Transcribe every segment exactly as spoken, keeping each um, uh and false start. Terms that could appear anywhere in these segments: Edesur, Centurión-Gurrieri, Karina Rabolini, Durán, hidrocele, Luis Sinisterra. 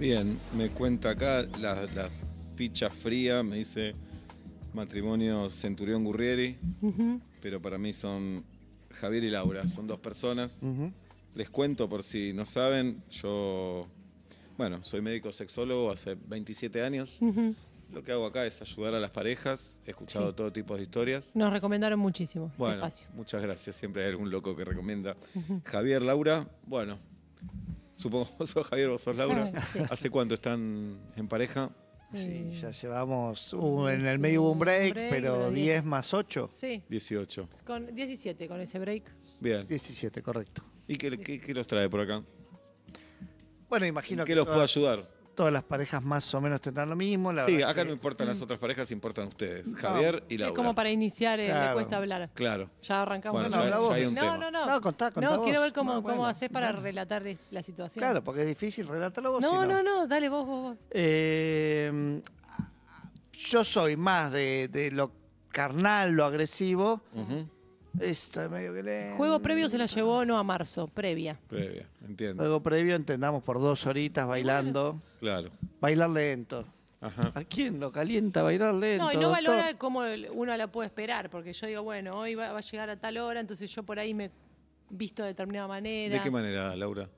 Bien, me cuenta acá la, la ficha fría, me dice matrimonio Centurión-Gurrieri, uh-huh. pero para mí son Javier y Laura, son dos personas. Uh-huh. Les cuento por si no saben, yo, bueno, soy médico sexólogo hace veintisiete años. Uh-huh. Lo que hago acá es ayudar a las parejas, he escuchado sí. todo tipo de historias. Nos recomendaron muchísimo bueno, este espacio. Muchas gracias, siempre hay algún loco que recomienda. Uh-huh. Javier, Laura, bueno, supongo que vos sos Javier, vos sos Laura. Ah, sí. ¿Hace cuánto están en pareja? Sí, ya llevamos, uh, en el medio hubo un break, break pero diez más ocho. Sí. dieciocho. Con diecisiete con ese break. Bien. diecisiete, correcto. ¿Y qué, qué, qué los trae por acá? Bueno, imagino que... ¿Qué los puede ayudar? Todas las parejas más o menos tendrán lo mismo. La sí, acá que... no importan las otras parejas, importan ustedes, no. Javier y Laura. Es como para iniciar, eh, claro. le cuesta hablar. Claro. Ya arrancamos. Bueno, ya, ya hay un no, tema. no, no, no. Contá, contá no, vos. Quiero ver cómo, no, bueno, cómo hacés para dale. relatar la situación. Claro, porque es difícil, relátalo vos. No, no, no, dale vos, vos, vos. Eh, yo soy más de, de lo carnal, lo agresivo. Uh-huh. Esto es medio que juego previo se la llevó, no a marzo, previa. Previa, entiendo. Juego previo, entendamos, por dos horitas bailando. Claro. Bailar lento. Ajá. ¿A quién lo calienta bailar lento? No, y no valora doctor? cómo uno la puede esperar, porque yo digo, bueno, hoy va a llegar a tal hora, entonces yo por ahí me visto de determinada manera. ¿De qué manera, Laura?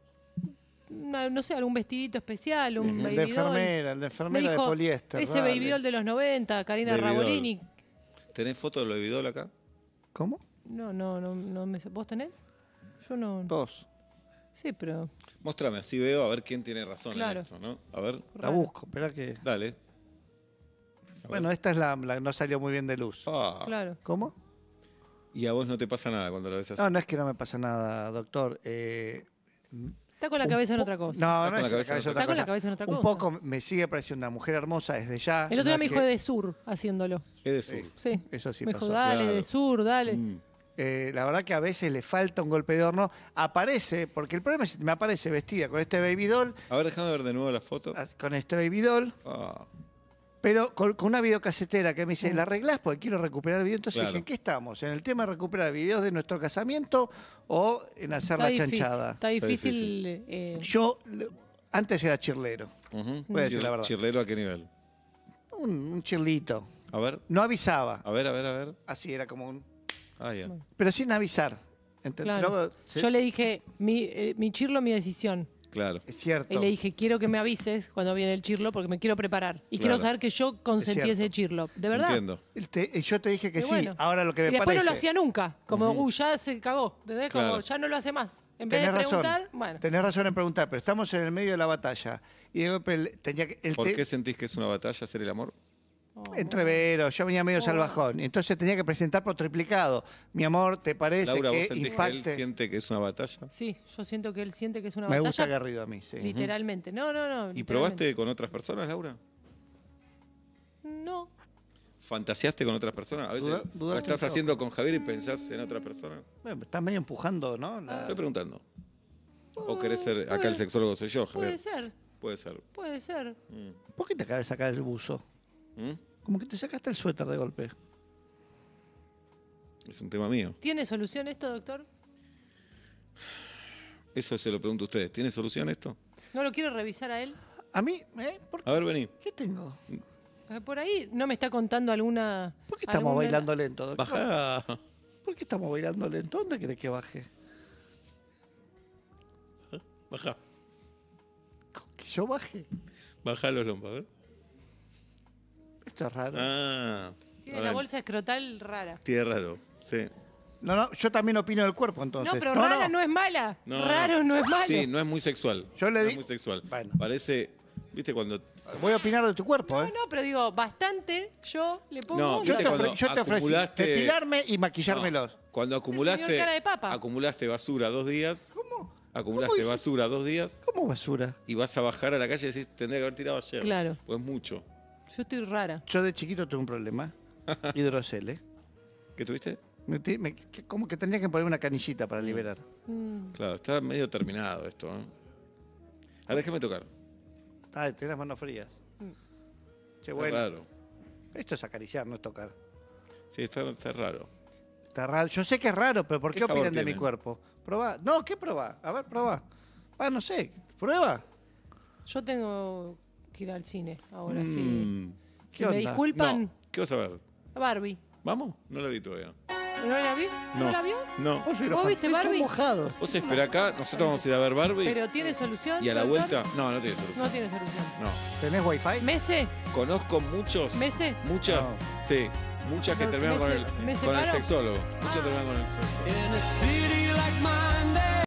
No, no sé, algún vestidito especial, un uh-huh. baby doll. De enfermera, el de enfermera dijo, de poliéster. Ese dale. baby doll de los noventa, Karina Rabolini. ¿Tenés foto del baby doll acá? ¿Cómo? No, no, no, no me... ¿Vos tenés? Yo no... Dos. Sí, pero... Mostrame, así veo a ver quién tiene razón claro. en esto, ¿no? A ver... La busco, espera que... Dale. A bueno, ver. esta es la, la que no salió muy bien de luz. Ah. Claro. ¿Cómo? ¿Y a vos no te pasa nada cuando lo ves así? No, no es que no me pasa nada, doctor. Eh... Está con la cabeza en otra cosa. No, no, no es la cabeza en otra cosa. Está con la cabeza en otra cosa. Un poco me sigue pareciendo una mujer hermosa desde ya. El otro día me dijo Edesur haciéndolo. Edesur. Sí. Eso sí pasó. Me dijo, dale, Edesur, dale. Mm. Eh, la verdad que a veces le falta un golpe de horno. Aparece, porque el problema es que me aparece vestida con este baby doll. A ver, déjame ver de nuevo la foto. Con este baby doll. Oh. Pero con, con una videocasetera que me dice, ¿la arreglás? Porque quiero recuperar video. Entonces claro. dije, ¿en qué estamos? ¿En el tema de recuperar videos de nuestro casamiento o en hacer está la difícil, chanchada? Está difícil. Eh... Yo antes era chirlero. Uh-huh. Voy a decir la verdad. ¿Chirlero a qué nivel? Un, un chirlito. A ver. No avisaba. A ver, a ver, a ver. Así era como un... Ah, yeah. Pero sin avisar. Claro. Luego, ¿sí? Yo le dije, mi, eh, mi chirlo, mi decisión. Claro. Es cierto. Y le dije, quiero que me avises cuando viene el chirlo porque me quiero preparar. Y claro. quiero saber que yo consentí es ese chirlo. ¿De verdad? Entiendo. Te, yo te dije que y sí, bueno. ahora lo que me y después parece... después no lo hacía nunca. Como, uh-huh. uy, ya se cagó. ¿Entendés? Claro. Como, ya no lo hace más. En vez tenés de preguntar, razón. bueno. Tenés razón en preguntar, pero estamos en el medio de la batalla. Y de golpe tenía que... El ¿Por te... qué sentís que es una batalla hacer el amor? Oh, Entrevero, yo venía medio oh. salvajón. Entonces tenía que presentar por triplicado. Mi amor, ¿te parece Laura, que impacte? ¿Él siente que es una batalla? Sí, yo siento que él siente que es una Me batalla. Me gusta agarrido a mí, sí. Literalmente. No, no, no. ¿Y probaste con otras personas, Laura? No. ¿Fantaseaste con otras personas? A veces ¿Duda? ¿Duda? estás no. haciendo con Javier y pensás en otra persona. Bueno, estás medio empujando, ¿no? La... Estoy preguntando. ¿O querés ser? Acá el sexólogo soy yo, Javier. Puede ser. Puede ser. Puede ser. Mm. ¿Por qué te acabas de sacar el buzo? ¿Mm? Como que te sacaste el suéter de golpe. Es un tema mío. ¿Tiene solución esto, doctor? Eso se lo pregunto a ustedes. ¿Tiene solución esto? ¿No lo quiero revisar a él? ¿A mí? ¿Eh? ¿Por qué? A ver, vení. ¿Qué tengo? Por ahí no me está contando alguna... ¿Por qué estamos alguna... bailando lento, doctor? Bajá. ¿Por qué estamos bailando lento? ¿Dónde querés que baje? Bajá. ¿Que yo baje? Bajá los lombos, a ver. Esto es raro. Ah, tiene la bolsa escrotal rara. Tiene raro, sí. No, no, yo también opino del cuerpo, entonces. No, pero no, rara no. no es mala. No, raro no. no es malo. Sí, no es muy sexual. Yo le no digo... es muy sexual. Bueno. Parece, viste, cuando... Voy a opinar de tu cuerpo, no, ¿eh? No, no, pero digo, bastante yo le pongo... No, yo te, ofre yo te ofrecí depilarme y maquillármelos. No, cuando acumulaste... Sí, cara de papa. Acumulaste basura dos días. ¿Cómo? Acumulaste basura dos días. ¿Cómo basura? Y vas a bajar a la calle y decís, tendría que haber tirado ayer. Claro. Pues mucho. Yo estoy rara. Yo de chiquito tuve un problema. Hidrocele. ¿Qué tuviste? Me, me, como que tenía que poner una canillita para liberar. Mm. Claro, está medio terminado esto. ¿eh? Ahora déjame tocar. Ah, tenés las manos frías. Mm. Che, bueno. Está raro. Esto es acariciar, no es tocar. Sí, está, está raro. Está raro. Yo sé que es raro, pero ¿por qué, ¿Qué opinan tiene? de mi cuerpo? Probá. No, ¿qué probá? A ver, probá. Ah, no sé. Prueba. Yo tengo que ir al cine ahora, mm. sí. Si onda? me disculpan. No. ¿Qué vas a ver? Barbie. ¿Vamos? No la vi todavía. ¿No la vi? ¿No, ¿No la vio? No. ¿Vos, ¿Vos viste Barbie? Mojado. Vos espera acá, nosotros vamos a ir a ver Barbie. ¿Pero tiene solución? ¿Y a la vuelta? No, no tiene solución. No tiene solución. No. ¿Tenés wifi? ¿Mese? Conozco muchos. ¿Mese? Muchas. No. Sí. Muchas que terminan con el, con el sexólogo. Muchas terminan con el sexólogo.